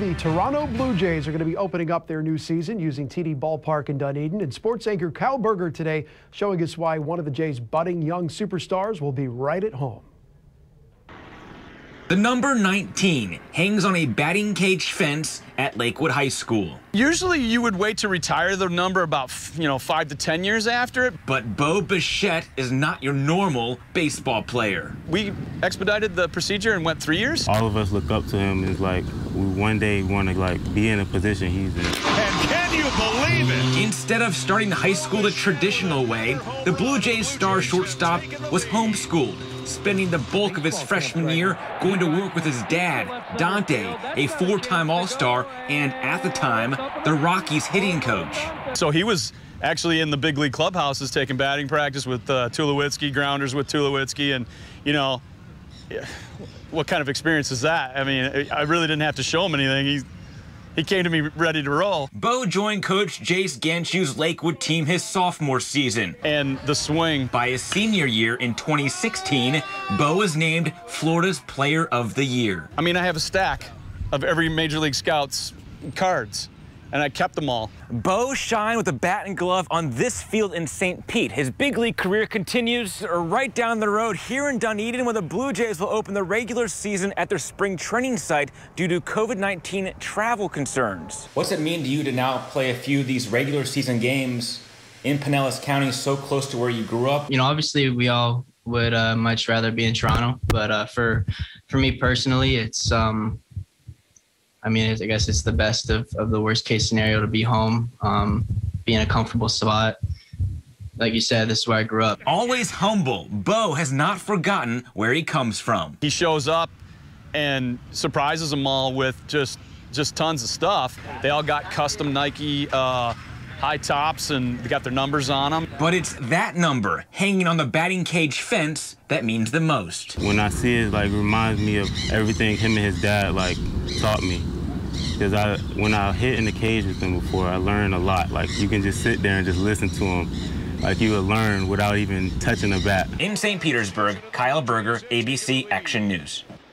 The Toronto Blue Jays are going to be opening up their new season using TD Ballpark in Dunedin, and sports anchor Kyle Berger today showing us why one of the Jays' budding young superstars will be right at home. The number 19 hangs on a batting cage fence at Lakewood High School. Usually you would wait to retire the number about 5 to 10 years after it. But Bo Bichette is not your normal baseball player. We expedited the procedure and went 3 years. All of us look up to him as like we one day want to like be in a position he's in. And can you believe it? Instead of starting high school the traditional way, the Blue Jays star shortstop was homeschooled, spending the bulk of his freshman year going to work with his dad, Dante, a four-time All-Star and, at the time, the Rockies' hitting coach. So he was actually in the big league clubhouses taking batting practice with Tulowitzki, grounders with Tulowitzki, and, you know, what kind of experience is that? I mean, I really didn't have to show him anything. He came to me ready to roll. Bo joined coach Jace Ganshue's Lakewood team his sophomore season. And the swing. By his senior year in 2016, Bo was named Florida's Player of the Year. I mean, I have a stack of every Major League Scout's cards, and I kept them all. Bo shined with a bat and glove on this field in St. Pete. His big league career continues right down the road here in Dunedin, where the Blue Jays will open the regular season at their spring training site due to COVID-19 travel concerns. What's it mean to you to now play a few of these regular season games in Pinellas County, so close to where you grew up? You know, obviously we all would much rather be in Toronto, but for me personally, it's I mean, I guess it's the best of the worst case scenario to be home, be in a comfortable spot. Like you said, this is where I grew up. Always humble, Bo has not forgotten where he comes from. He shows up and surprises them all with just tons of stuff. They all got custom Nike high tops, and they got their numbers on them. But it's that number hanging on the batting cage fence that means the most. When I see it, like, reminds me of everything him and his dad, like, taught me. Because when I hit in the cage with him before, I learned a lot. Like, you can just sit there and just listen to him. Like, you would learn without even touching the bat. In St. Petersburg, Kyle Berger, ABC Action News.